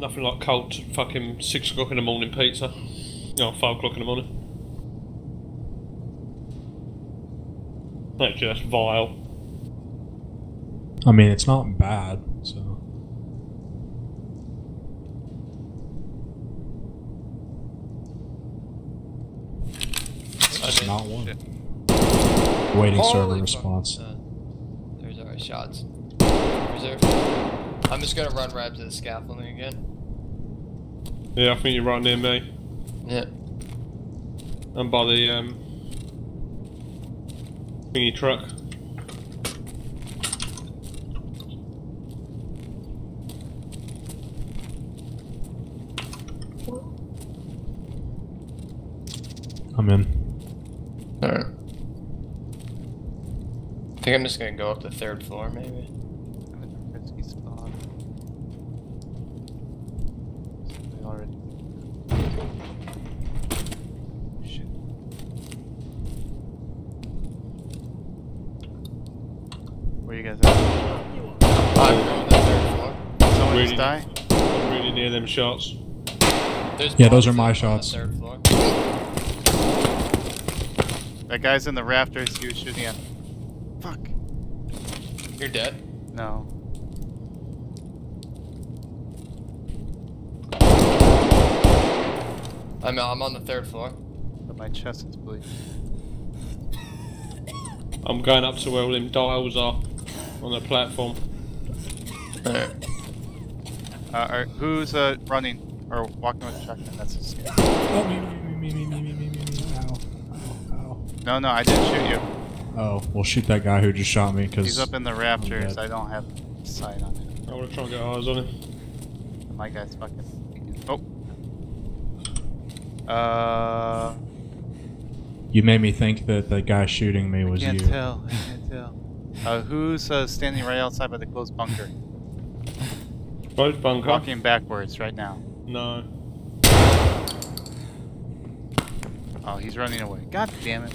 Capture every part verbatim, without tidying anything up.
Nothing like cold fucking six o'clock in the morning pizza. No, five o'clock in the morning. That's just vile. I mean, it's not bad, so. That's not one. Shit. Waiting Holy server fuck. response. Uh, there's our shots. Reserve. I'm just gonna run right to the scaffolding again. Yeah, I think you're right near me. Yeah. And by the um thingy truck. I'm in. Alright. I think I'm just gonna go up the third floor, maybe. I'm in a risky spot. Somebody already. Shit. Where you guys at? I'm going to the third floor. Did someone really, just die? I'm really near them shots. There's yeah, those are my shots. On the third floor. That guy's in the rafters, he was shooting at. Fuck. You're dead? No. I'm, I'm on the third floor. But my chest is bleeding. I'm going up to where all them dials are on the platform. Alright. Uh, right, who's uh, running or walking with a shotgun? That's a scare. Oh, me, me, me, me, me, me, me, me. No, no, I didn't shoot you. Oh, well, shoot that guy who just shot me, because he's up in the rafters. I don't have sight on him. I want to try and get eyes on him. My guy's fucking. Oh. Uh. You made me think that the guy shooting me was you. I can't tell. I can't tell. Uh, who's uh, standing right outside by the closed bunker? Closed bunker. Walking backwards right now. No. Oh, he's running away. God damn it.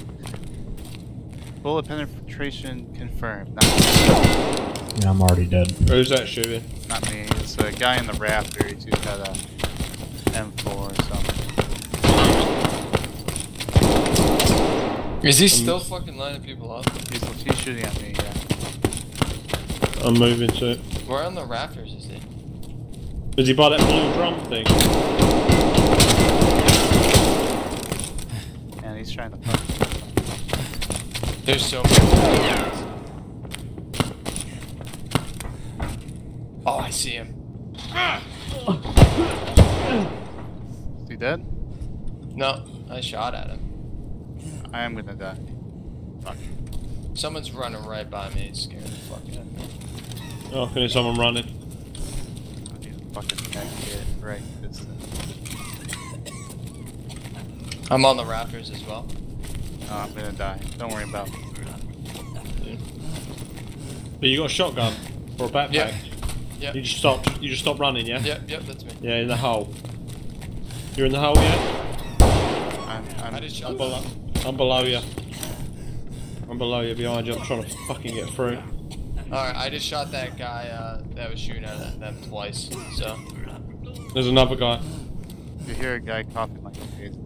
Bullet penetration confirmed. Not yeah, I'm already dead. Who's that shooting? Not me. It's a guy in the rafters who's got a M four or something. Is he still I'm, fucking lining people up? He's, he's shooting at me, yeah. I'm moving to it. Where on the rafters is he? Is he by that blue drum thing? He's trying to fuck. There's so many. Oh, I see him. Is he dead? No, I shot at him. I am gonna die. Fuck. Someone's running right by me. It's scared the fuck out of me. Oh, there's someone running. I need to fucking get it right this time. I'm on the rafters as well. Oh, I'm gonna die. Don't worry about me. Yeah. But you got a shotgun or a backpack? Yeah. Yep. You just stopped. You just stopped running, yeah? Yep, yep, that's me. Yeah, in the hole. You're in the hole, yeah? I'm, I'm, I just shot I'm, below, I'm below you. I'm below you, behind you. I'm trying to fucking get through. Alright, I just shot that guy uh, that was shooting at them twice, so. There's another guy. You hear a guy coughing like crazy.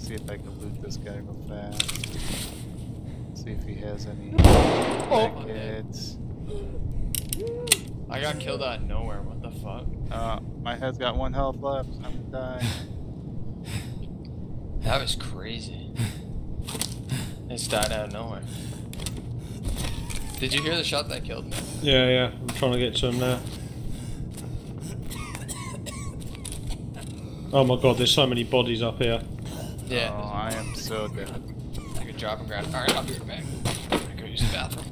See if I can loot this guy real fast. See if he has any tickets. Oh, I got killed out of nowhere. What the fuck? Uh, my head's got one health left. I'm gonna die. That was crazy. It's died out of nowhere. Did you hear the shot that killed me? Yeah, yeah. I'm trying to get to him now. Oh my god, there's so many bodies up here. Yeah. Oh, I am so dead. I could drop and grab. Alright, I'll be right back. I'm gonna go use the bathroom.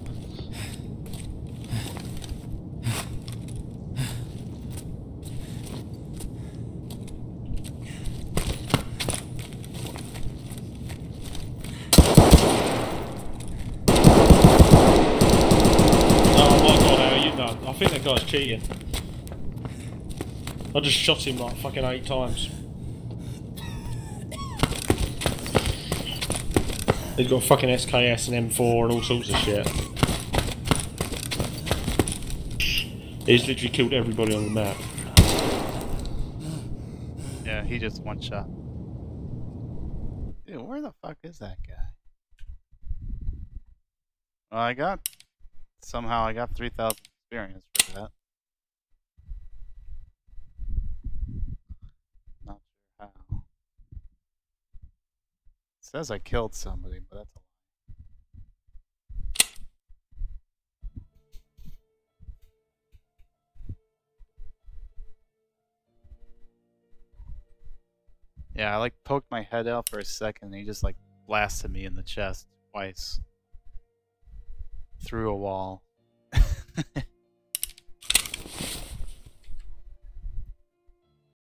Oh my god, how are you done? I think that guy's cheating. I just shot him like fucking eight times. He's got fucking S K S and M four and all sorts of shit. He's literally killed everybody on the map. Yeah, he just one shot. Dude, where the fuck is that guy? Well, I got... Somehow I got three thousand experience for that. Not sure how. It says I killed somebody, but that's a lie. Yeah, I like poked my head out for a second and he just like blasted me in the chest twice. Through a wall.